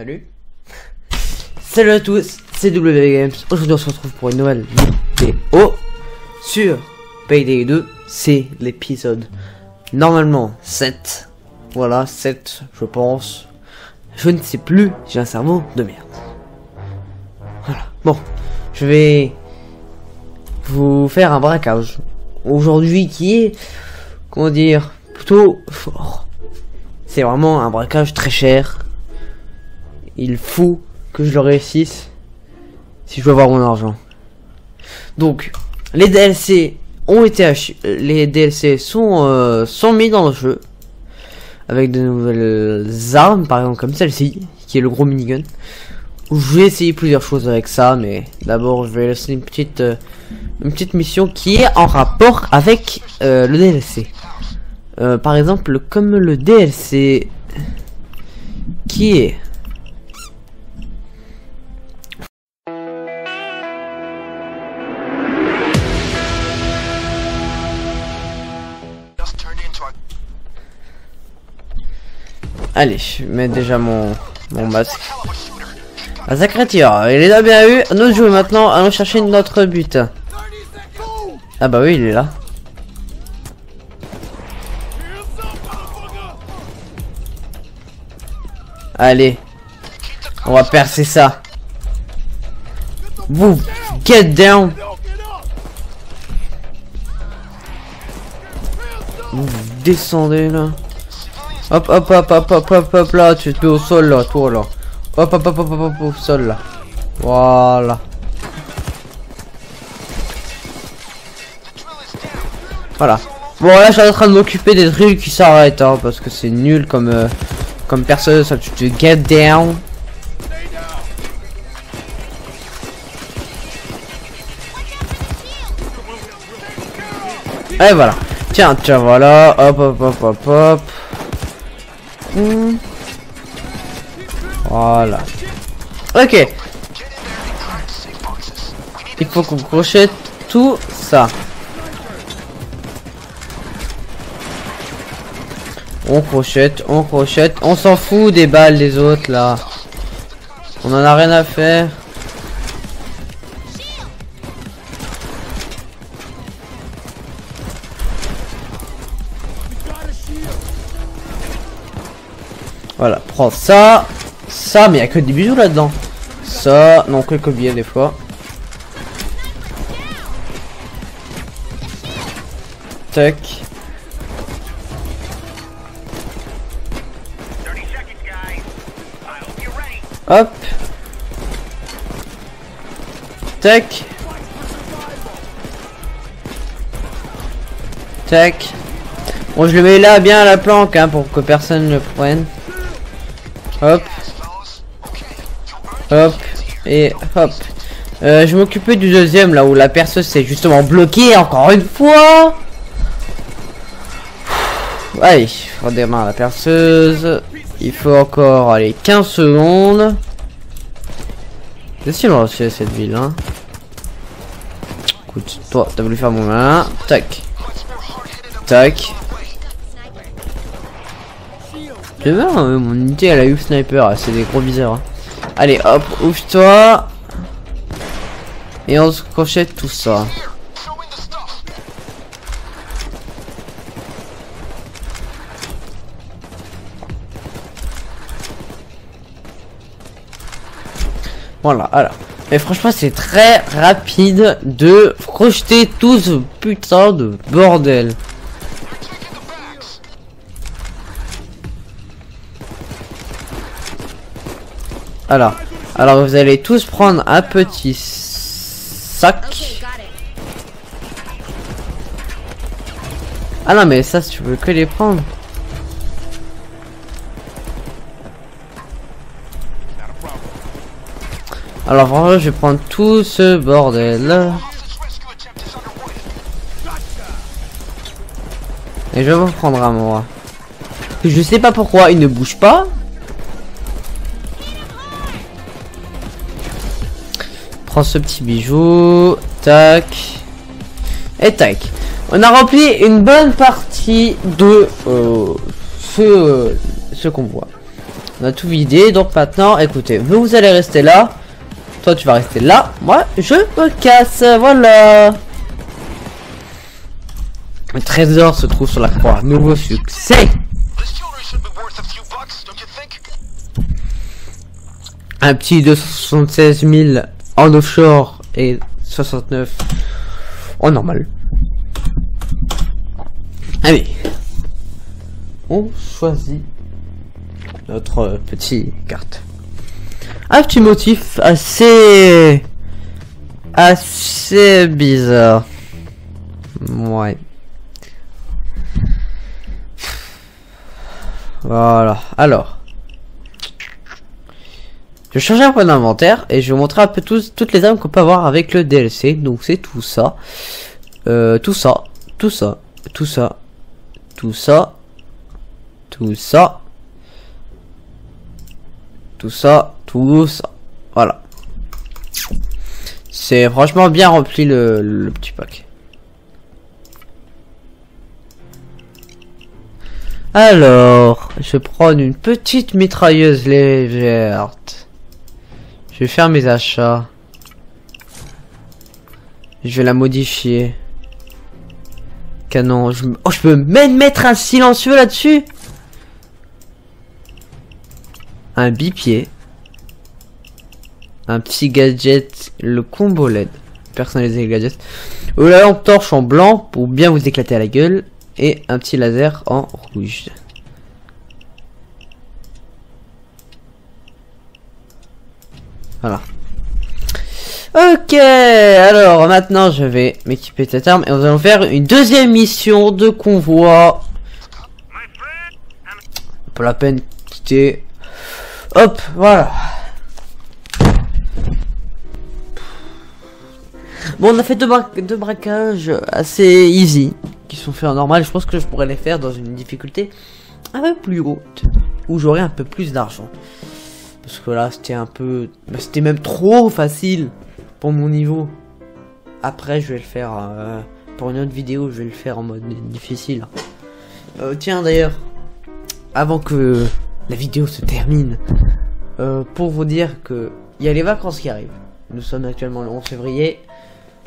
salut. Salut à tous, c'est W_Games. Aujourd'hui on se retrouve pour une nouvelle vidéo sur Payday 2. C'est l'épisode normalement 7. Voilà, 7 je pense. Je ne sais plus, j'ai un cerveau de merde. Voilà, bon. Je vais vous faire un braquage aujourd'hui qui est, comment dire, plutôt fort. C'est vraiment un braquage très cher. Il faut que je le réussisse si je veux avoir mon argent. Donc les DLC ont été achetés. Les DLC sont mis dans le jeu avec de nouvelles armes, par exemple comme celle-ci qui est le gros minigun. Je vais essayer plusieurs choses avec ça, mais d'abord je vais lancer une petite mission qui est en rapport avec le DLC. Par exemple, comme le DLC qui est... Allez, je mets déjà mon masque. Ah, sacré tir, il est là, bien eu. Nous jouons maintenant, allons chercher notre but. Ah bah oui, il est là. Allez, on va percer ça. Boum, get down. Vous descendez là. Hop, hop, hop, hop, hop, hop, hop, là, tu te mets au sol là, toi là. Hop hop hop hop hop hop sol là. Voilà. Voilà. Bon là je suis en train de m'occuper des trucs qui s'arrêtent hein, parce que c'est nul comme personne ça, tu te get down. Et voilà. Tiens, tiens voilà. Hop hop hop hop hop. Voilà. Ok. Il faut qu'on crochette tout ça. On crochette, on crochette. On s'en fout des balles des autres là. On en a rien à faire. Voilà, prends ça. Ça, mais il n'y a que des bijoux là-dedans. Ça, non, quelques billets des fois. Tac. Hop. Tac. Tac. Bon, je le mets là, bien à la planque, hein, pour que personne ne le prenne. Hop. Hop et hop. Je m'occupais du deuxième là où la perceuse s'est justement bloquée encore une fois. Allez, on redémarre la perceuse. Il faut encore allez 15 secondes. C'est silencieux cette ville hein. Écoute, toi t'as voulu faire mon malin. Tac. Tac. Demain mon unité elle a eu sniper, c'est des gros bizarres. Hein. Allez hop, ouvre-toi. Et on se crochette tout ça. Voilà, alors. Mais franchement c'est très rapide de crocheter tout ce putain de bordel. Alors vous allez tous prendre un petit sac. Ah non mais ça tu veux que les prendre. Alors franchement je vais prendre tout ce bordel. Et je vais vous prendre un moi. Je sais pas pourquoi il ne bouge pas. Prends ce petit bijou, tac, et tac. On a rempli une bonne partie de ce convoi. On a tout vidé. Donc maintenant, écoutez, vous allez rester là. Toi, tu vas rester là. Moi, je me casse. Voilà. Le trésor se trouve sur la croix. Nouveau succès. Un petit 276 000 en offshore et 69 en normal. Allez, on choisit notre petite carte. Un petit motif assez bizarre. Ouais. Voilà. Alors, je vais changer un peu d'inventaire et je vais vous montrer un peu toutes les armes qu'on peut avoir avec le DLC. Donc c'est tout ça, tout ça. Voilà. C'est franchement bien rempli le petit pack. Alors, je prends une petite mitrailleuse légère. Je vais faire mes achats. Je vais la modifier. Canon. Oh, je peux même mettre un silencieux là-dessus. Un bipied. Un petit gadget. Le combo LED. Personnaliser les gadgets. Ou la lampe torche en blanc pour bien vous éclater à la gueule. Et un petit laser en rouge. Voilà. Ok, alors maintenant je vais m'équiper de cette arme et nous allons faire une deuxième mission de convoi. Pour la peine quitter. Hop, voilà. Bon, on a fait deux braquages assez easy qui sont faits en normal. Je pense que je pourrais les faire dans une difficulté un peu plus haute où j'aurai un peu plus d'argent. Parce que là c'était un peu... C'était même trop facile pour mon niveau. Après je vais le faire pour une autre vidéo, je vais le faire en mode difficile. Tiens d'ailleurs, avant que la vidéo se termine, pour vous dire que il y a les vacances qui arrivent. Nous sommes actuellement le 11 février.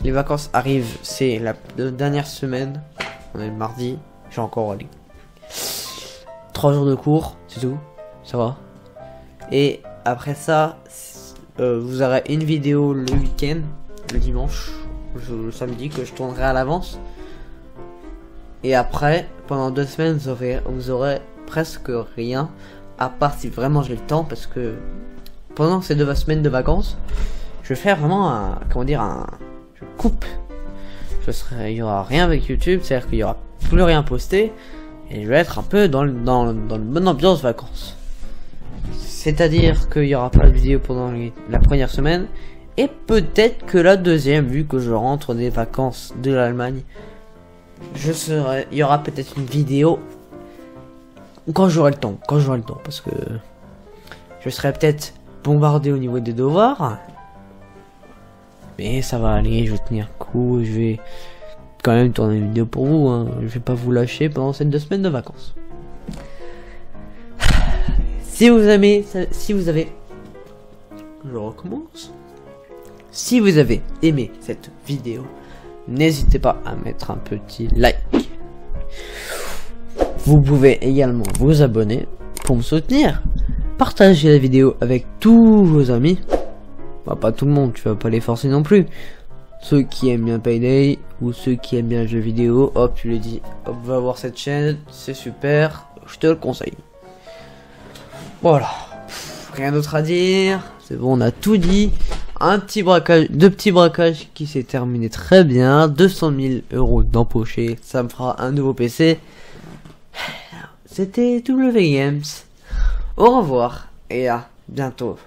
Les vacances arrivent, c'est la dernière semaine. On est le mardi, j'ai encore allé 3 jours de cours, c'est tout, ça va. Et après ça, vous aurez une vidéo le week-end, le dimanche, le samedi, que je tournerai à l'avance. Et après, pendant 2 semaines, vous aurez presque rien, à part si vraiment j'ai le temps, parce que pendant ces 2 semaines de vacances, je vais faire vraiment un, comment dire, je coupe. Il n'y aura rien avec YouTube, c'est-à-dire qu'il n'y aura plus rien posté, et je vais être un peu dans une bonne ambiance vacances. C'est-à-dire qu'il n'y aura pas de vidéo pendant la première semaine. Et peut-être que la deuxième, vu que je rentre des vacances de l'Allemagne, il y aura peut-être une vidéo quand j'aurai le temps. Quand j'aurai le temps, parce que je serai peut-être bombardé au niveau des devoirs. Mais ça va aller, je vais tenir coup. Je vais quand même tourner une vidéo pour vous. Hein. Je vais pas vous lâcher pendant ces 2 semaines de vacances. Si vous avez aimé cette vidéo, n'hésitez pas à mettre un petit like. Vous pouvez également vous abonner pour me soutenir. Partagez la vidéo avec tous vos amis. Bah, pas tout le monde, tu vas pas les forcer non plus. Ceux qui aiment bien Payday ou ceux qui aiment bien les jeux vidéo, hop, tu les dis, hop, va voir cette chaîne, c'est super, je te le conseille. Voilà, rien d'autre à dire, c'est bon, on a tout dit. Un petit braquage, 2 petits braquages qui s'est terminé très bien, 200 000 € d'empoché, ça me fera un nouveau PC. C'était W Games, au revoir et à bientôt.